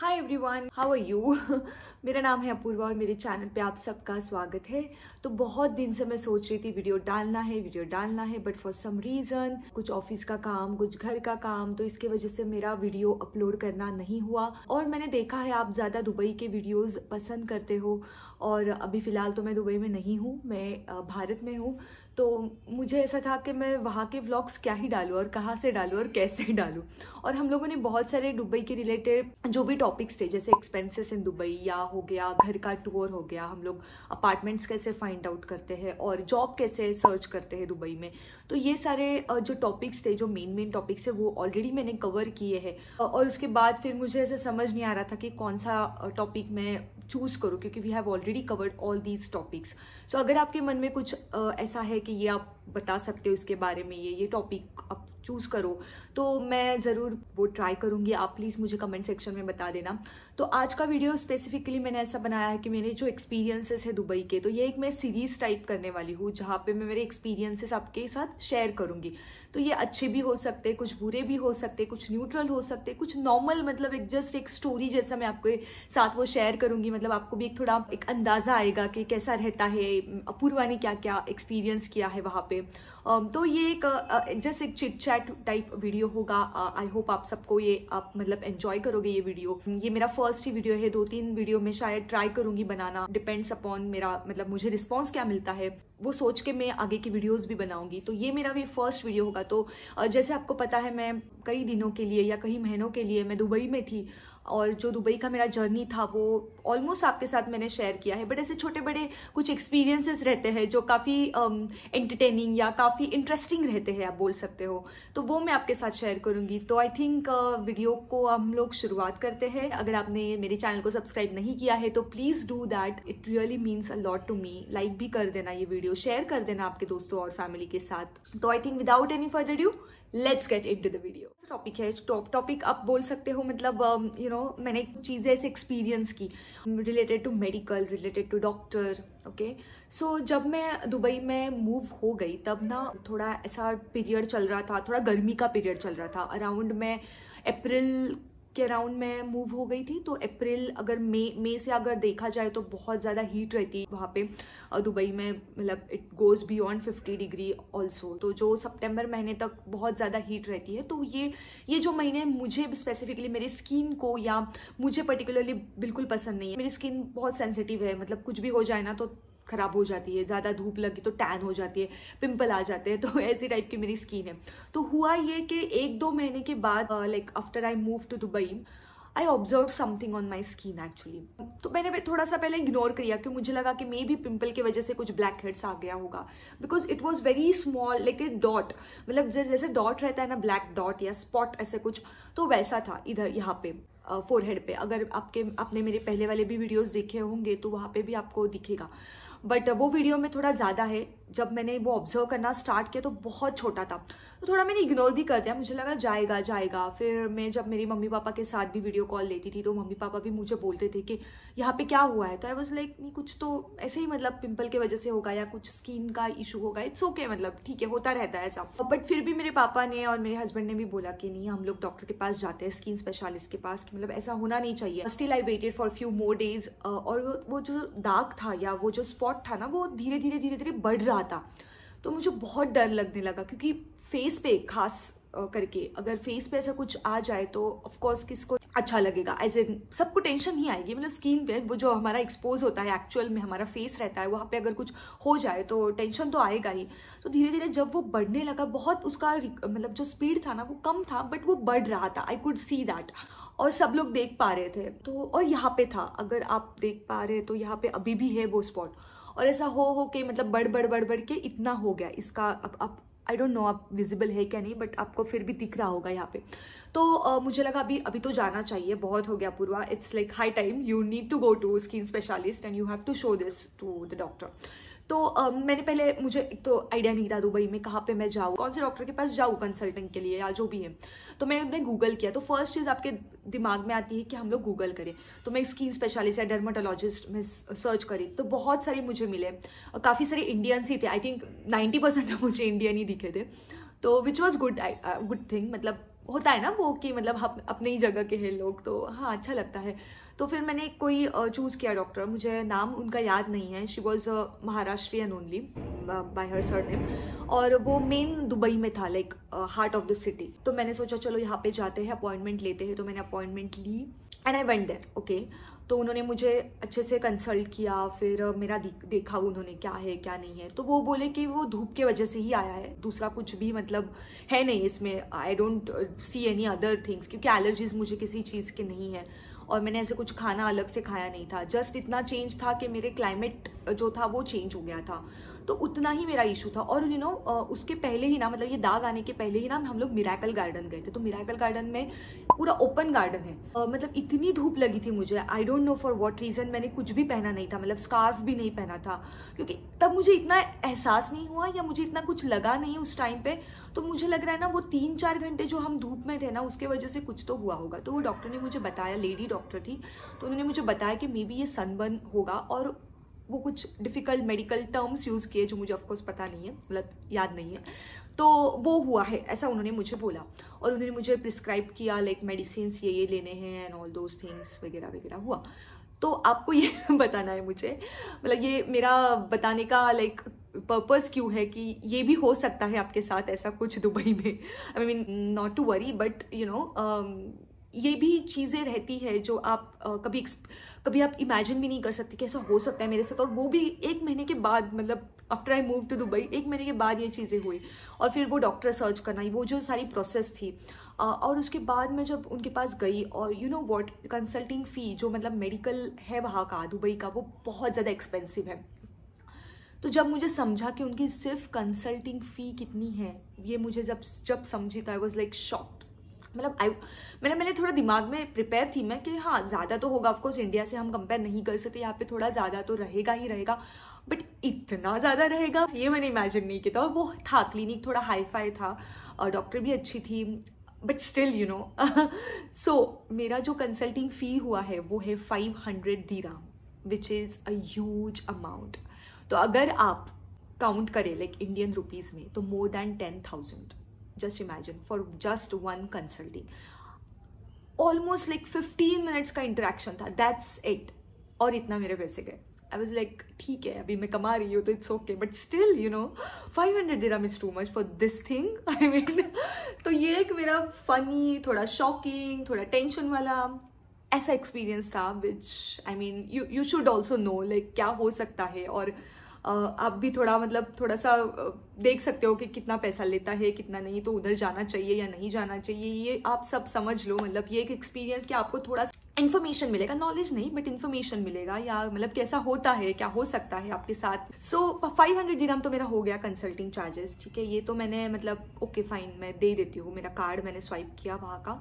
Hi everyone, how are you. मेरा नाम है अपूर्वा और मेरे चैनल पे आप सबका स्वागत है। तो बहुत दिन से मैं सोच रही थी वीडियो डालना है बट फॉर सम रीज़न कुछ ऑफिस का काम, कुछ घर का काम, तो इसके वजह से मेरा वीडियो अपलोड करना नहीं हुआ। और मैंने देखा है आप ज़्यादा दुबई के वीडियोज़ पसंद करते हो और अभी फ़िलहाल तो मैं दुबई में नहीं हूँ, मैं भारत में हूँ। तो मुझे ऐसा था कि मैं वहाँ के व्लॉग्स क्या ही डालूँ और कहाँ से डालूँ और कैसे डालूँ। और हम लोगों ने बहुत सारे दुबई के रिलेटेड जो भी टॉपिक्स थे, जैसे एक्सपेंसेस इन दुबई या हो गया घर का टूर, हो गया हम लोग अपार्टमेंट्स कैसे फाइंड आउट करते हैं और जॉब कैसे सर्च करते हैं दुबई में। तो ये सारे जो टॉपिक्स थे, जो मेन टॉपिक्स है, वो ऑलरेडी मैंने कवर किए हैं। और उसके बाद फिर मुझे ऐसे समझ नहीं आ रहा था कि कौन सा टॉपिक मैं चूज़ करूँ, क्योंकि we have already covered all these topics. So अगर आपके मन में कुछ ऐसा है कि ये आप बता सकते हो, इसके बारे में ये टॉपिक आप चूज़ करो, तो मैं ज़रूर वो ट्राई करूँगी। आप प्लीज़ मुझे कमेंट सेक्शन में बता देना। तो आज का वीडियो स्पेसिफिकली मैंने ऐसा बनाया है कि मेरे जो एक्सपीरियंसेस है दुबई के, तो ये एक मैं सीरीज़ टाइप करने वाली हूँ जहाँ पे मैं मेरे एक्सपीरियंसेस आपके साथ शेयर करूँगी। तो ये अच्छे भी हो सकते, कुछ बुरे भी हो सकते, कुछ न्यूट्रल हो सकते, कुछ नॉर्मल, मतलब एक जस्ट एक स्टोरी जैसा मैं आपके साथ वो शेयर करूँगी। मतलब आपको भी एक थोड़ा एक अंदाज़ा आएगा कि कैसा रहता है, अपूर्वा ने क्या क्या एक्सपीरियंस किया है वहाँ पे। तो ये एक जस्ट एक चिट चैट टाइप वीडियो होगा। आई होप आप सबको ये आप मतलब एंजॉय करोगे ये वीडियो। ये मेरा फर्स्ट ही वीडियो है, 2-3 वीडियो में शायद ट्राई करूँगी बनाना, डिपेंड्स अपॉन मेरा मतलब मुझे रिस्पॉन्स क्या मिलता है वो सोच के मैं आगे की वीडियोस भी बनाऊंगी। तो ये मेरा भी फर्स्ट वीडियो होगा। तो जैसे आपको पता है मैं कई दिनों के लिए या कई महीनों के लिए मैं दुबई में थी और जो दुबई का मेरा जर्नी था वो ऑलमोस्ट आपके साथ मैंने शेयर किया है। बट ऐसे छोटे बड़े कुछ एक्सपीरियंसेस रहते हैं जो काफ़ी एंटरटेनिंग या काफ़ी इंटरेस्टिंग रहते हैं, आप बोल सकते हो। तो वो मैं आपके साथ शेयर करूँगी। तो आई थिंक वीडियो को हम लोग शुरुआत करते हैं। अगर आपने मेरे चैनल को सब्सक्राइब नहीं किया है तो please do that, it really means a lot to me. Like भी कर देना ये वीडियो, शेयर कर देना आपके दोस्तों और फैमिली के साथ। तो I think without any further due let's get into the video. Topic है टॉपिक आप बोल सकते हो, मतलब यू नो मैंने चीज़ें ऐसे एक्सपीरियंस की related to medical, related to doctor. Okay, so जब मैं दुबई में मूव हो गई तब ना थोड़ा ऐसा पीरियड चल रहा था, थोड़ा गर्मी का पीरियड चल रहा था। अराउंड में अप्रैल के अराउंड मैं मूव हो गई थी। तो अप्रैल अगर मई से अगर देखा जाए तो बहुत ज़्यादा हीट रहती वहाँ पे दुबई में, मतलब it goes beyond 50 degree also. तो जो सितंबर महीने तक बहुत ज़्यादा हीट रहती है, तो ये जो महीने मुझे स्पेसिफिकली मेरी स्किन को या मुझे पर्टिकुलरली बिल्कुल पसंद नहीं है। मेरी स्किन बहुत सेंसिटिव है, मतलब कुछ भी हो जाए ना तो ख़राब हो जाती है। ज़्यादा धूप लगी तो टैन हो जाती है, पिंपल आ जाते हैं, तो ऐसी टाइप की मेरी स्किन है। तो हुआ ये कि 1-2 महीने के बाद like after I move to Dubai I observe something on my skin actually. तो मैंने थोड़ा सा पहले इग्नोर किया कि मुझे लगा कि मे भी पिंपल की वजह से कुछ ब्लैक हेड्स आ गया होगा, because it was very small like a dot, मतलब जैसे डॉट रहता है ना, ब्लैक डॉट या स्पॉट ऐसे कुछ, तो वैसा था इधर यहाँ पे फोरहेड पे। अगर आपने मेरे पहले वाले भी वीडियोज़ देखे होंगे तो वहाँ पे भी आपको दिखेगा, बट वो वीडियो में थोड़ा ज़्यादा है। जब मैंने वो ऑब्जर्व करना स्टार्ट किया तो बहुत छोटा था, तो थोड़ा मैंने इग्नोर भी कर दिया। मुझे लगा जाएगा। फिर मैं जब मेरी मम्मी पापा के साथ भी वीडियो कॉल लेती थी तो मम्मी पापा भी मुझे बोलते थे कि यहाँ पे क्या हुआ है, तो आई वॉज लाइक नहीं, कुछ तो ऐसे ही मतलब पिंपल की वजह से होगा या कुछ स्किन का इशू होगा। इट्स ओके, मतलब ठीक है, होता रहता है ऐसा। बट फिर भी मेरे पापा ने और मेरे हस्बैंड ने भी बोला कि नहीं, हम लोग डॉक्टर के पास जाते हैं, स्किन स्पेशलिस्ट के पास, मतलब ऐसा होना नहीं चाहिए। Still I waited for few more days. और वो जो दाग था या वो जो स्पॉट था ना, वो धीरे धीरे बढ़ रहा था। तो मुझे बहुत डर लगने लगा, क्योंकि फेस पे खास करके अगर फेस पे ऐसा कुछ आ जाए तो ऑफकोर्स किसको अच्छा लगेगा, एज ए सबको टेंशन ही आएगी। मतलब स्किन पे वो जो हमारा एक्सपोज होता है एक्चुअल में हमारा फेस रहता है, वहाँ पे अगर कुछ हो जाए तो टेंशन तो आएगा ही। तो धीरे धीरे जब वो बढ़ने लगा, बहुत उसका मतलब जो स्पीड था ना वो कम था, बट वो बढ़ रहा था। आई कुड सी दैट और सब लोग देख पा रहे थे। तो और यहाँ पे था, अगर आप देख पा रहे तो यहाँ पे अभी भी है वो स्पॉट। और ऐसा हो के मतलब बढ़ के इतना हो गया इसका। अब आई डोंट नो आप विजिबल है क्या नहीं, बट आपको फिर भी दिख रहा होगा यहाँ पे। तो मुझे लगा अभी तो जाना चाहिए, बहुत हो गया Purva, it's like high time, you need to go to skin specialist and you have to show this to the doctor. तो मैंने पहले, मुझे एक तो आइडिया नहीं था दुबई में कहाँ पे मैं जाऊँ, कौन से डॉक्टर के पास जाऊँ कंसल्टिंग के लिए या जो भी है। तो मैंने गूगल किया। तो फर्स्ट चीज़ आपके दिमाग में आती है कि हम लोग गूगल करें। तो मैं स्किन स्पेशलिस्ट या डर्माटोलॉजिस्ट में सर्च करी तो बहुत सारे मुझे मिले। काफ़ी सारे इंडियंस ही थे, आई थिंक 90% मुझे इंडियन ही दिखे थे। तो विच वॉज गुड थिंग, मतलब होता है ना वो कि मतलब अपने ही जगह के हैं लोग, तो हाँ अच्छा लगता है। तो फिर मैंने कोई चूज़ किया डॉक्टर, मुझे नाम उनका याद नहीं है, she was Maharashtrian only by her surname, और वो मेन दुबई में था, like heart of the city. तो मैंने सोचा चलो यहाँ पे जाते हैं, अपॉइंटमेंट लेते हैं। तो मैंने अपॉइंटमेंट ली and I went there, okay. तो उन्होंने मुझे अच्छे से कंसल्ट किया, फिर मेरा देखा उन्होंने क्या है क्या नहीं है। तो वो बोले कि वो धूप के वजह से ही आया है, दूसरा कुछ भी मतलब है नहीं इसमें, I don't see any other things, क्योंकि एलर्जीज मुझे किसी चीज़ के नहीं है और मैंने ऐसे कुछ खाना अलग से खाया नहीं था। जस्ट इतना चेंज था कि मेरे क्लाइमेट जो था वो चेंज हो गया था, तो उतना ही मेरा इशू था। और यू नो उसके पहले ही ना, मतलब ये दाग आने के पहले ही ना हम लोग मिराकल गार्डन गए थे। तो मिराकल गार्डन में पूरा ओपन गार्डन है, मतलब इतनी धूप लगी थी मुझे, I don't know for what reason. मैंने कुछ भी पहना नहीं था, मतलब स्कार्फ भी नहीं पहना था, क्योंकि तब मुझे इतना एहसास नहीं हुआ या मुझे इतना कुछ लगा नहीं उस टाइम पे। तो मुझे लग रहा है ना वो 3-4 घंटे जो हम धूप में थे ना उसके वजह से कुछ तो हुआ होगा। तो वो डॉक्टर ने मुझे बताया, लेडी डॉक्टर थी, तो उन्होंने मुझे बताया कि मे बी ये सनबर्न होगा, और वो कुछ डिफ़िकल्ट मेडिकल टर्म्स यूज़ किए जो मुझे ऑफकोर्स पता नहीं है, मतलब याद नहीं है, तो वो हुआ है ऐसा उन्होंने मुझे बोला। और उन्होंने मुझे प्रिस्क्राइब किया लाइक मेडिसिन्स ये लेने हैं एंड ऑल दोज थिंग्स वगैरह वगैरह हुआ। तो आपको ये बताना है मुझे, मतलब ये मेरा बताने का लाइक पर्पज़ क्यों है कि ये भी हो सकता है आपके साथ ऐसा कुछ दुबई में। I mean not to worry, but you know ये भी चीज़ें रहती है जो आप कभी आप इमेजिन भी नहीं कर सकते कि ऐसा हो सकता है मेरे साथ। और वो भी 1 महीने के बाद, मतलब after I move to Dubai 1 महीने के बाद ये चीज़ें हुई। और फिर वो डॉक्टर सर्च करना, वो जो सारी प्रोसेस थी, और उसके बाद मैं जब उनके पास गई, और you know what, consulting fee जो मतलब मेडिकल है वहाँ का दुबई का, वो बहुत ज़्यादा एक्सपेंसिव है। तो जब मुझे समझा कि उनकी सिर्फ कंसल्टिंग फ़ी कितनी है, ये मुझे जब समझी तो आई वॉज लाइक शॉक्ड। मतलब मैंने थोड़ा दिमाग में प्रिपेयर थी मैं कि हाँ ज़्यादा तो होगा, ऑफकोर्स इंडिया से हम कंपेयर नहीं कर सकते, यहाँ पे थोड़ा ज़्यादा तो रहेगा ही रहेगा, बट इतना ज़्यादा रहेगा ये मैंने इमेजिन नहीं किया था। और वो था क्लिनिक थोड़ा हाई फाई था, और डॉक्टर भी अच्छी थी, but still you know. So मेरा जो कंसल्टिंग फ़ी हुआ है वो है 500 dirham, which is a huge amount. तो अगर आप काउंट करें लाइक इंडियन रुपीज़ में तो more than 10,000, just imagine, for just one consulting. Almost like 15 minutes का इंटरेक्शन था, दैट्स इट, और इतना मेरे पैसे गए। आई वॉज लाइक ठीक है अभी मैं कमा रही हूँ तो it's okay, but still you know 500 dirham is too much for this thing, I mean. तो ये एक मेरा फनी, थोड़ा शॉकिंग, थोड़ा टेंशन वाला ऐसा एक्सपीरियंस था, which I mean you should also know like क्या हो सकता है। और आप भी थोड़ा मतलब थोड़ा सा देख सकते हो कि कितना पैसा लेता है कितना नहीं, तो उधर जाना चाहिए या नहीं जाना चाहिए, ये आप सब समझ लो। मतलब ये एक एक्सपीरियंस कि आपको थोड़ा इन्फॉर्मेशन मिलेगा, नॉलेज नहीं बट इन्फॉर्मेशन मिलेगा, या मतलब कैसा होता है क्या हो सकता है आपके साथ। सो 500 दिराम तो मेरा हो गया कंसल्टिंग चार्जेस, ठीक है। ये तो मैंने मतलब ओके फाइन मैं दे देती हूँ, मेरा कार्ड मैंने स्वाइप किया वहाँ का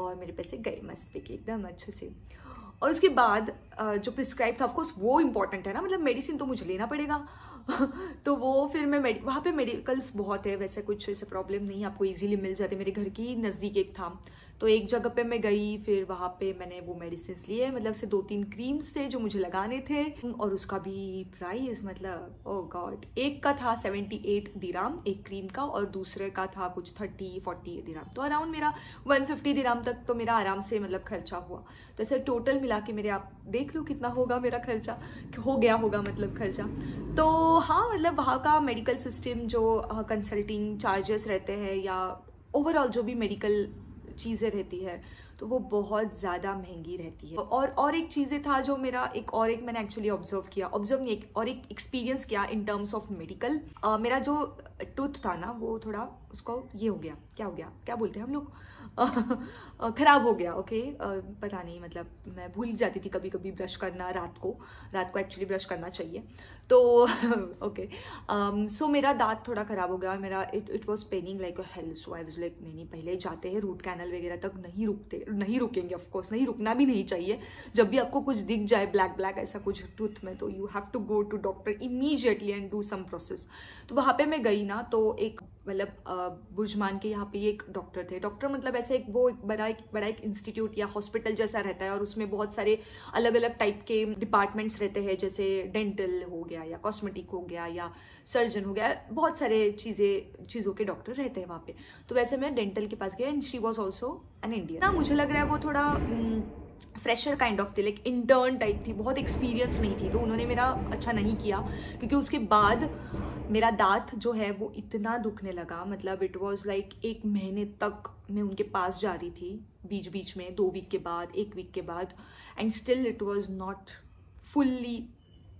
और मेरे पैसे गए मस्ती के एकदम अच्छे से। और उसके बाद जो प्रिस्क्राइब था, ऑफकोर्स वो इम्पॉर्टेंट है ना, मतलब मेडिसिन तो मुझे लेना पड़ेगा। तो वो फिर मैं वहाँ पे मेडिकल्स बहुत है, वैसे कुछ ऐसे प्रॉब्लम नहीं, आपको इजीली मिल जाते। मेरे घर की नज़दीक एक था, तो एक जगह पे मैं गई, फिर वहाँ पे मैंने वो मेडिसिन लिए, मतलब से 2-3 क्रीम्स थे जो मुझे लगाने थे। और उसका भी प्राइस मतलब ओ गॉड, एक का था 78 दिराम एक क्रीम का, और दूसरे का था कुछ 30-40 दिराम। तो अराउंड मेरा 150 दिराम तक तो मेरा आराम से मतलब खर्चा हुआ। तो ऐसे टोटल मिला के मेरे आप देख लो कितना होगा मेरा खर्चा, हो गया होगा मतलब खर्चा। तो हाँ मतलब वहाँ का मेडिकल सिस्टम जो कंसल्टिंग चार्जेस रहते हैं या ओवरऑल जो भी मेडिकल चीज़ें रहती है तो वो बहुत ज़्यादा महंगी रहती है। और एक चीज़ें था जो मेरा एक मैंने एक्चुअली ऑब्जर्व नहीं, एक एक्सपीरियंस किया इन टर्म्स ऑफ मेडिकल। मेरा जो टूथ था ना वो थोड़ा उसको ये हो गया, क्या बोलते हैं हम लोग, ख़राब हो गया, ओके। पता नहीं मतलब मैं भूल जाती थी कभी कभी ब्रश करना, रात को एक्चुअली ब्रश करना चाहिए, तो ओके। सो मेरा दांत थोड़ा ख़राब हो गया और मेरा it was paining like hell. So I was like नहीं पहले जाते हैं रूट कैनल वगैरह तक, नहीं रुकेंगे, ऑफकोर्स नहीं रुकना भी नहीं चाहिए। जब भी आपको कुछ दिख जाए ब्लैक ऐसा कुछ टूथ में तो you have to go to doctor immediately and do some process. तो वहाँ पर मैं गई ना, तो एक मतलब बुजमान के यहाँ पे एक डॉक्टर थे, डॉक्टर मतलब जैसे एक वो एक बड़ा इंस्टीट्यूट या हॉस्पिटल जैसा रहता है और उसमें बहुत सारे अलग अलग टाइप के डिपार्टमेंट्स रहते हैं, जैसे डेंटल हो गया या कॉस्मेटिक हो गया या सर्जन हो गया, बहुत सारे चीज़ों के डॉक्टर रहते हैं वहाँ पे। तो वैसे मैं डेंटल के पास गया and she was also an Indian. ना मुझे लग रहा है वो थोड़ा फ्रेशर काइंड ऑफ थी, लाइक इंटर्न टाइप थी, बहुत एक्सपीरियंस नहीं थी, तो उन्होंने मेरा अच्छा नहीं किया क्योंकि उसके बाद मेरा दांत जो है वो इतना दुखने लगा, मतलब इट वॉज लाइक एक महीने तक मैं उनके पास जा रही थी बीच बीच में, 2 वीक के बाद, 1 वीक के बाद, and still it was not fully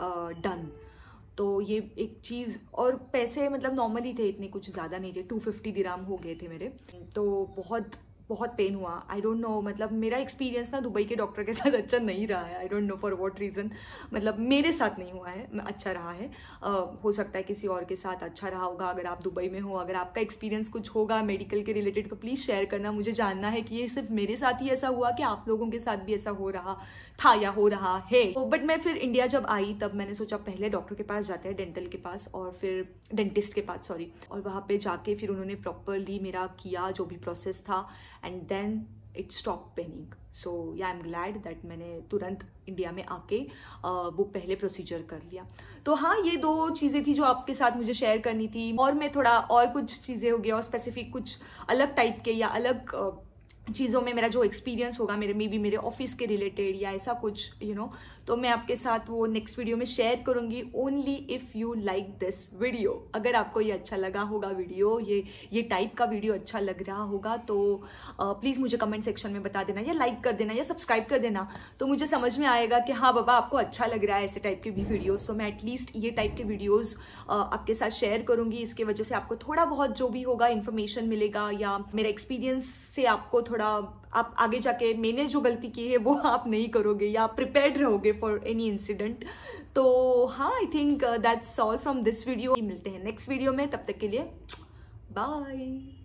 done. तो ये एक चीज़, और पैसे मतलब नॉर्मली थे, इतने कुछ ज़्यादा नहीं थे, 250 दिराम हो गए थे मेरे, तो बहुत बहुत पेन हुआ। आई डोंट नो, मतलब मेरा एक्सपीरियंस ना दुबई के डॉक्टर के साथ अच्छा नहीं रहा है, I don't know for what reason, मतलब मेरे साथ नहीं हुआ है, अच्छा रहा है, हो सकता है किसी और के साथ अच्छा रहा होगा। अगर आप दुबई में हो, अगर आपका एक्सपीरियंस कुछ होगा मेडिकल के रिलेटेड तो प्लीज़ शेयर करना, मुझे जानना है कि ये सिर्फ मेरे साथ ही ऐसा हुआ कि आप लोगों के साथ भी ऐसा हो रहा था या हो रहा है। बट मैं फिर इंडिया जब आई तब मैंने सोचा पहले डॉक्टर के पास जाते हैं, डेंटल के पास, और फिर डेंटिस्ट के पास, सॉरी, और वहाँ पर जाके फिर उन्होंने प्रॉपरली मेरा किया जो भी प्रोसेस था, and then it stopped paining. So yeah, I'm glad that मैंने तुरंत इंडिया में आके वो पहले प्रोसीजर कर लिया। तो हाँ, ये 2 चीज़ें थी जो आपके साथ मुझे शेयर करनी थी, और मैं थोड़ा और कुछ चीज़ें हो गई और स्पेसिफिक कुछ अलग टाइप के या अलग चीज़ों में मेरा जो एक्सपीरियंस होगा, मेरे मे बी मेरे ऑफिस के रिलेटेड या ऐसा कुछ, यू नो, तो मैं आपके साथ वो नेक्स्ट वीडियो में शेयर करूँगी। Only if you like this video, अगर आपको ये अच्छा लगा होगा वीडियो, ये टाइप का वीडियो अच्छा लग रहा होगा तो प्लीज़ मुझे कमेंट सेक्शन में बता देना, या लाइक कर देना, या सब्सक्राइब कर देना, तो मुझे समझ में आएगा कि हाँ बाबा आपको अच्छा लग रहा है ऐसे टाइप के भी वीडियोज़। तो मैं एटलीस्ट ये टाइप के वीडियोज़ आपके साथ शेयर करूँगी, इसके वजह से आपको थोड़ा बहुत जो भी होगा इन्फॉर्मेशन मिलेगा, या मेरे एक्सपीरियंस से आपको थोड़ा, आप आगे जाके मैंने जो गलती की है वो आप नहीं करोगे, या आप प्रिपेयर्ड रहोगे फॉर एनी इंसिडेंट। तो हाँ, I think that's all from this video. मिलते हैं नेक्स्ट वीडियो में, तब तक के लिए बाय।